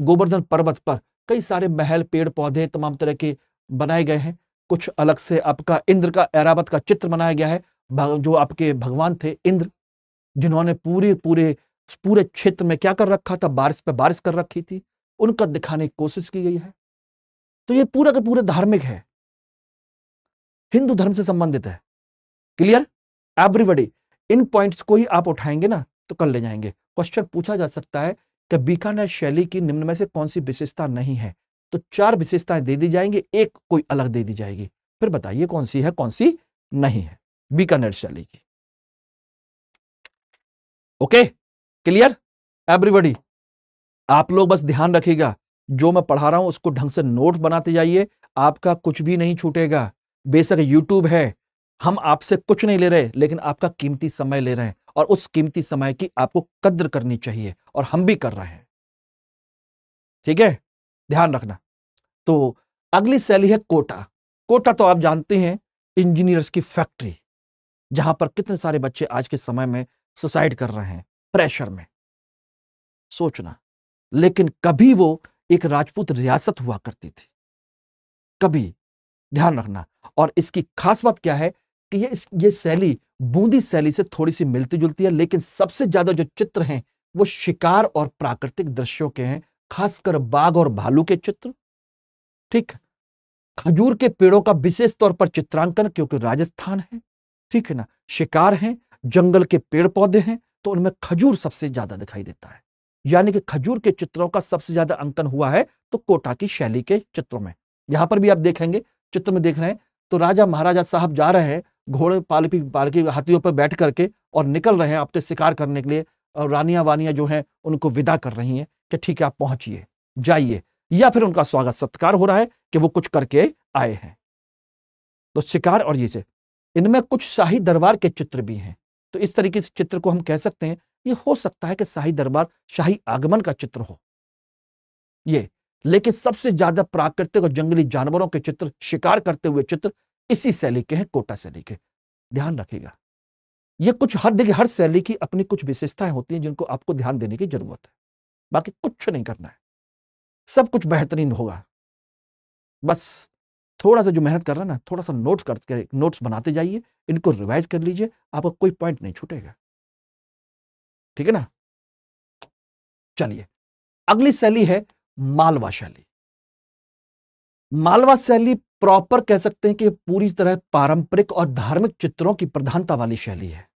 गोवर्धन पर्वत पर कई सारे महल, पेड़ पौधे तमाम तरह के बनाए गए हैं। कुछ अलग से आपका इंद्र का, ऐरावत का चित्र बनाया गया है, जो आपके भगवान थे इंद्र, जिन्होंने पूरे पूरे पूरे क्षेत्र में क्या कर रखा था, बारिश पे बारिश कर रखी थी, उनका दिखाने की कोशिश की गई है। तो ये पूरा का पूरा धार्मिक है, हिंदू धर्म से संबंधित है। Clear everybody? इन पॉइंट्स को ही आप उठाएंगे ना तो कर ले जाएंगे। क्वेश्चन पूछा जा सकता है कि बीकानेर शैली की निम्न में से कौन सी विशेषता नहीं है, तो चार विशेषताएं दे दी जाएंगी, एक कोई अलग दे दी जाएगी। फिर बताइए कौन सी है कौन सी नहीं है बीकानेर शैली की। Okay, clear everybody? आप लोग बस ध्यान रखिएगा, जो मैं पढ़ा रहा हूं उसको ढंग से नोट बनाते जाइए, आपका कुछ भी नहीं छूटेगा। बेशक यूट्यूब है, हम आपसे कुछ नहीं ले रहे, लेकिन आपका कीमती समय ले रहे हैं और उस कीमती समय की आपको कद्र करनी चाहिए, और हम भी कर रहे हैं, ठीक है, ध्यान रखना। तो अगली शैली है कोटा। कोटा तो आप जानते हैं, इंजीनियर्स की फैक्ट्री, जहां पर कितने सारे बच्चे आज के समय में सुसाइड कर रहे हैं प्रेशर में, सोचना। लेकिन कभी वो एक राजपूत रियासत हुआ करती थी, कभी, ध्यान रखना। और इसकी खास बात क्या है कि ये ये शैली बूंदी शैली से थोड़ी सी मिलती जुलती है, लेकिन सबसे ज्यादा जो चित्र हैं वो शिकार और प्राकृतिक दृश्यों के हैं, खासकर बाघ और भालू के चित्र, ठीक। खजूर के पेड़ों का विशेष तौर पर चित्रांकन, क्योंकि राजस्थान है, ठीक है ना, शिकार है, जंगल के पेड़ पौधे हैं, तो उनमें खजूर सबसे ज्यादा दिखाई देता है, यानी कि खजूर के चित्रों का सबसे ज्यादा अंकन हुआ है तो कोटा की शैली के चित्रों में। यहां पर भी आप देखेंगे, चित्र में देख रहे हैं तो राजा महाराजा साहब जा रहे हैं घोड़े पालकी पालकी हाथियों पर बैठ करके और निकल रहे हैं आपके शिकार करने के लिए, और रानियां वानियां जो हैं उनको विदा कर रही हैं कि ठीक है आप पहुंचिए जाइए, या फिर उनका स्वागत सत्कार हो रहा है कि वो कुछ करके आए हैं। तो शिकार और ये से इनमें कुछ शाही दरबार के चित्र भी हैं, तो इस तरीके से चित्र को हम कह सकते हैं, ये हो सकता है कि शाही दरबार शाही आगमन का चित्र हो ये, लेकिन सबसे ज्यादा प्राकृतिक और जंगली जानवरों के चित्र, शिकार करते हुए चित्र इसी शैली के हैं, कोटा शैली के। ध्यान रखिएगा, ये कुछ हर देखिए हर शैली की अपनी कुछ विशेषताएं होती हैं जिनको आपको ध्यान देने की जरूरत है, बाकी कुछ नहीं करना है, सब कुछ बेहतरीन होगा। बस थोड़ा सा जो मेहनत कर रहा है ना, थोड़ा सा नोट्स करके नोट्स बनाते जाइए, इनको रिवाइज कर लीजिए, आपका कोई पॉइंट नहीं छूटेगा, ठीक है ना। चलिए, अगली शैली है मालवा शैली। मालवा शैली प्रॉपर कह सकते हैं कि पूरी तरह पारंपरिक और धार्मिक चित्रों की प्रधानता वाली शैली है।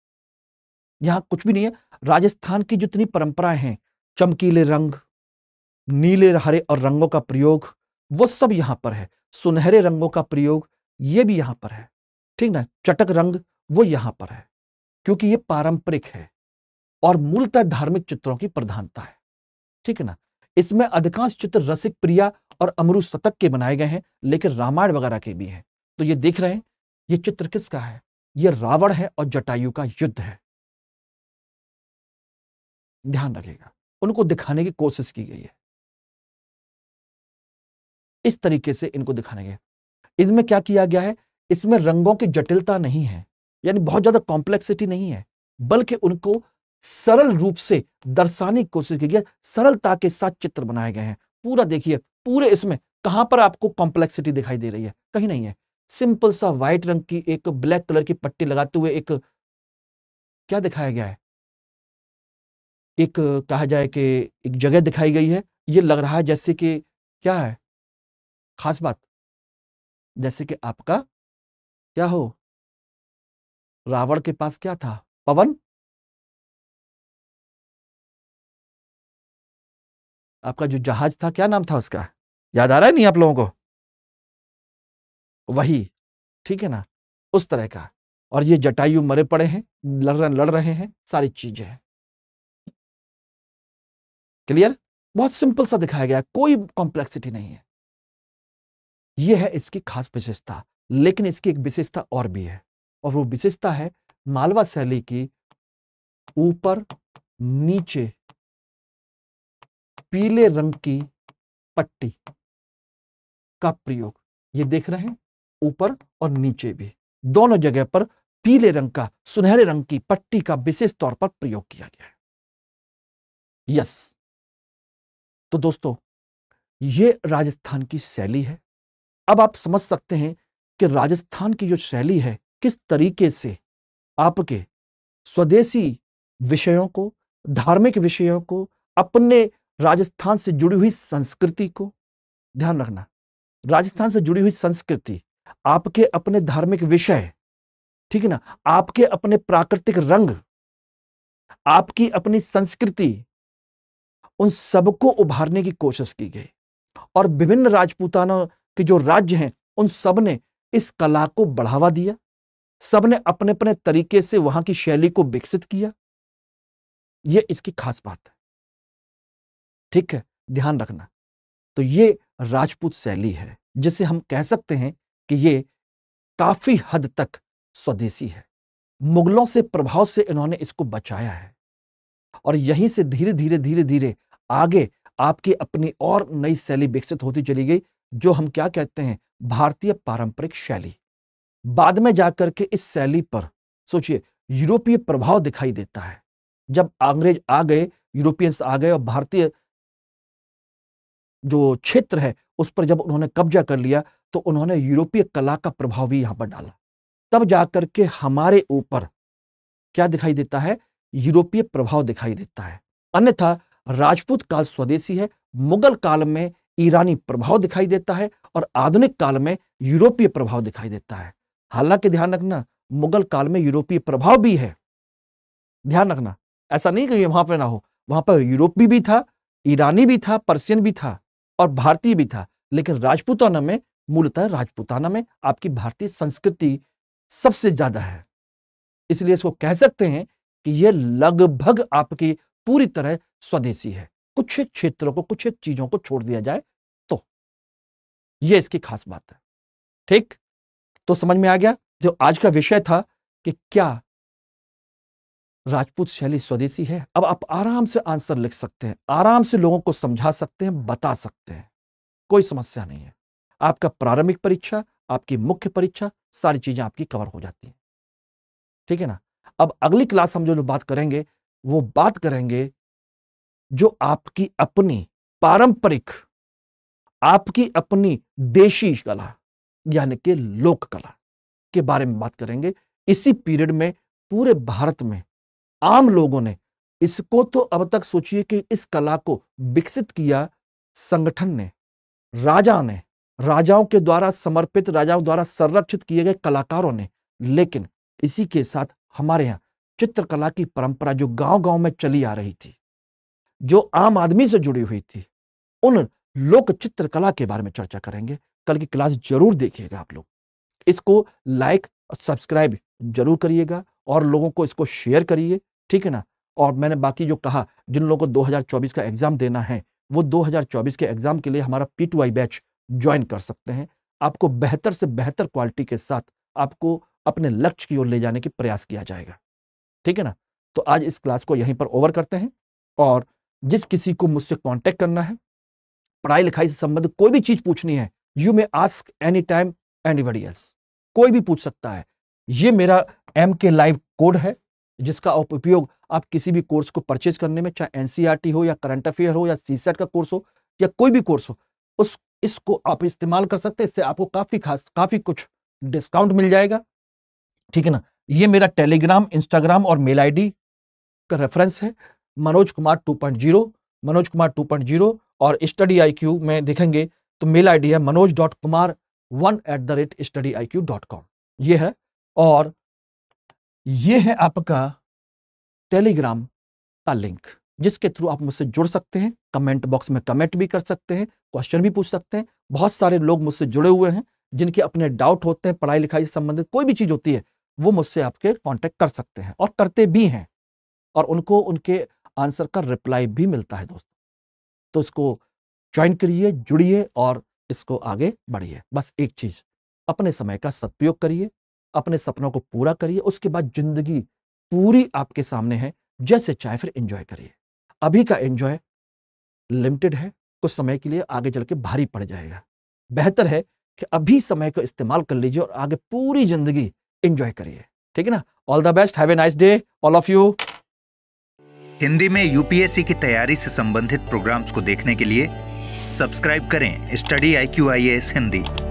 यहां कुछ भी नहीं है, राजस्थान की जितनी परंपराएं हैं, चमकीले रंग, नीले हरे और रंगों का प्रयोग, वो सब यहां पर है। सुनहरे रंगों का प्रयोग ये भी यहां पर है, ठीक ना। चटक रंग वो यहां पर है, क्योंकि ये पारंपरिक है और मूलतः धार्मिक चित्रों की प्रधानता है, ठीक है ना। इसमें अधिकांश चित्र रसिक प्रिया और अमरु शतक के बनाए गए हैं, लेकिन रामायण वगैरह के भी हैं। तो ये देख रहे हैं, ये चित्र किसका है? ये रावण है और जटायु का युद्ध है, ध्यान रखिएगा। उनको दिखाने की कोशिश की गई है, इस तरीके से इनको दिखाने गए। इसमें क्या किया गया है, इसमें रंगों की जटिलता नहीं है, यानी बहुत ज्यादा कॉम्प्लेक्सिटी नहीं है, बल्कि उनको सरल रूप से दर्शाने की कोशिश की गई, सरलता के साथ चित्र बनाए गए हैं। पूरा देखिए, पूरे इसमें कहां पर आपको कॉम्प्लेक्सिटी दिखाई दे रही है, कहीं नहीं है। सिंपल सा व्हाइट रंग की एक ब्लैक कलर की पट्टी लगाते हुए एक क्या दिखाया गया है, एक कहा जाए कि एक जगह दिखाई गई है। ये लग रहा है जैसे कि क्या है खास बात, जैसे कि आपका क्या हो, रावण के पास क्या था, पवन, आपका जो जहाज था क्या नाम था उसका, याद आ रहा है नहीं आप लोगों को, वही ठीक है ना, उस तरह का। और ये जटायु मरे पड़े हैं, लड़ लड़ रहे हैं, सारी चीजें हैं। क्लियर, बहुत सिंपल सा दिखाया गया है, कोई कॉम्प्लेक्सिटी नहीं है। यह है इसकी खास विशेषता। लेकिन इसकी एक विशेषता और भी है, और वो विशेषता है मालवा शैली की ऊपर नीचे पीले रंग की पट्टी का प्रयोग। ये देख रहे हैं, ऊपर और नीचे भी दोनों जगह पर पीले रंग का, सुनहरे रंग की पट्टी का विशेष तौर पर प्रयोग किया गया है। यस, तो दोस्तों ये राजस्थान की शैली है। अब आप समझ सकते हैं कि राजस्थान की जो शैली है किस तरीके से आपके स्वदेशी विषयों को, धार्मिक विषयों को, अपने राजस्थान से जुड़ी हुई संस्कृति को, ध्यान रखना राजस्थान से जुड़ी हुई संस्कृति, आपके अपने धार्मिक विषय, ठीक है ना, आपके अपने प्राकृतिक रंग, आपकी अपनी संस्कृति, उन सबको उभारने की कोशिश की गई। और विभिन्न राजपूतानों के जो राज्य हैं उन सब ने इस कला को बढ़ावा दिया, सब ने अपने अपने तरीके से वहां की शैली को विकसित किया। यह इसकी खास बात है, ठीक है, ध्यान रखना। तो ये राजपूत शैली है जिसे हम कह सकते हैं कि ये काफी हद तक स्वदेशी है। मुगलों से प्रभाव से इन्होंने इसको बचाया है, और यहीं से धीरे धीरे धीरे धीरे आगे आपकी अपनी और नई शैली विकसित होती चली गई, जो हम क्या कहते हैं भारतीय पारंपरिक शैली। बाद में जाकर के इस शैली पर सोचिए यूरोपीय प्रभाव दिखाई देता है। जब अंग्रेज आ गए, यूरोपियंस आ गए, और भारतीय जो क्षेत्र है उस पर जब उन्होंने कब्जा कर लिया तो उन्होंने यूरोपीय कला का प्रभाव भी यहां पर डाला। तब जाकर के हमारे ऊपर क्या दिखाई देता है, यूरोपीय प्रभाव दिखाई देता है। अन्यथा राजपूत काल स्वदेशी है, मुगल काल में ईरानी प्रभाव दिखाई देता है, और आधुनिक काल में यूरोपीय प्रभाव दिखाई देता है। हालांकि ध्यान रखना मुगल काल में यूरोपीय प्रभाव भी है, ध्यान रखना, ऐसा नहीं कि वहां पर ना हो, वहां पर यूरोपीय भी था, ईरानी भी था, पर्सियन भी था, और भारतीय भी था। लेकिन राजपूताना में, मूलतः राजपूताना में आपकी भारतीय संस्कृति सबसे ज्यादा है, इसलिए इसको कह सकते हैं कि यह लगभग आपकी पूरी तरह स्वदेशी है, कुछ एक क्षेत्रों को, कुछ एक चीजों को छोड़ दिया जाए तो। यह इसकी खास बात है। ठीक, तो समझ में आ गया जो आज का विषय था कि क्या राजपूत शैली स्वदेशी है। अब आप आराम से आंसर लिख सकते हैं, आराम से लोगों को समझा सकते हैं, बता सकते हैं, कोई समस्या नहीं है। आपका प्रारंभिक परीक्षा, आपकी मुख्य परीक्षा, सारी चीजें आपकी कवर हो जाती हैं, ठीक है ना। अब अगली क्लास हम जो बात करेंगे वो बात करेंगे जो आपकी अपनी पारंपरिक, आपकी अपनी देशी कला यानी कि लोक कला के बारे में बात करेंगे। इसी पीरियड में पूरे भारत में आम लोगों ने इसको, तो अब तक सोचिए कि इस कला को विकसित किया संगठन ने, राजा ने, राजाओं के द्वारा समर्पित, राजाओं द्वारा संरक्षित किए गए कलाकारों ने। लेकिन इसी के साथ हमारे यहाँ चित्रकला की परंपरा जो गांव गांव में चली आ रही थी, जो आम आदमी से जुड़ी हुई थी, उन लोक चित्रकला के बारे में चर्चा करेंगे। कल की क्लास जरूर देखिएगा आप लोग, इसको लाइक और सब्सक्राइब जरूर करिएगा, और लोगों को इसको शेयर करिए, ठीक है ना। और मैंने बाकी जो कहा, जिन लोगों को दो हज़ार चौबीस का एग्जाम देना है वो दो हज़ार चौबीस के एग्जाम के लिए हमारा P two I batch join कर सकते हैं। आपको बेहतर से बेहतर क्वालिटी के साथ आपको अपने लक्ष्य की ओर ले जाने की प्रयास किया जाएगा, ठीक है ना। तो आज इस क्लास को यहीं पर ओवर करते हैं, और जिस किसी को मुझसे कॉन्टेक्ट करना है, पढ़ाई लिखाई से संबंधित कोई भी चीज पूछनी है, you may ask any time anybody else, कोई भी पूछ सकता है। ये मेरा एम के लाइव कोड है जिसका उपयोग आप किसी भी कोर्स को परचेज करने में, चाहे एनसीईआरटी हो या करंट अफेयर हो या सीसेट का कोर्स हो या कोई भी कोर्स हो, उस इसको आप इस्तेमाल कर सकते हैं। इससे आपको काफ़ी खास काफ़ी कुछ डिस्काउंट मिल जाएगा, ठीक है ना। ये मेरा टेलीग्राम, इंस्टाग्राम और मेल आईडी का रेफरेंस है, Manoj Kumar two point zero, Manoj Kumar two point zero. और स्टडी आई क्यू में देखेंगे तो मेल आईडी है Manoj dot Kumar one at the rate study I dot डॉट कॉम, ये है। और ये है आपका टेलीग्राम का लिंक जिसके थ्रू आप मुझसे जुड़ सकते हैं, कमेंट बॉक्स में कमेंट भी कर सकते हैं, क्वेश्चन भी पूछ सकते हैं। बहुत सारे लोग मुझसे जुड़े हुए हैं जिनके अपने डाउट होते हैं, पढ़ाई लिखाई से संबंधित कोई भी चीज़ होती है, वो मुझसे आपके कांटेक्ट कर सकते हैं और करते भी हैं, और उनको उनके आंसर का रिप्लाई भी मिलता है दोस्तों। तो इसको ज्वाइन करिए, जुड़िए और इसको आगे बढ़िए। बस एक चीज़, अपने समय का सदुपयोग करिए, अपने सपनों को पूरा करिए, उसके बाद जिंदगी पूरी आपके सामने है, जैसे चाहे फिर एंजॉय करिए। अभी का एंजॉय लिमिटेड है, कुछ समय के लिए, आगे चल के भारी पड़ जाएगा। बेहतर है कि अभी समय को इस्तेमाल कर लीजिए और आगे पूरी जिंदगी एंजॉय करिए, ठीक है ना। All the best, have a nice day all of you. Hindi में यूपीएससी की तैयारी से संबंधित प्रोग्राम्स को देखने के लिए सब्सक्राइब करें study I Q I A S Hindi.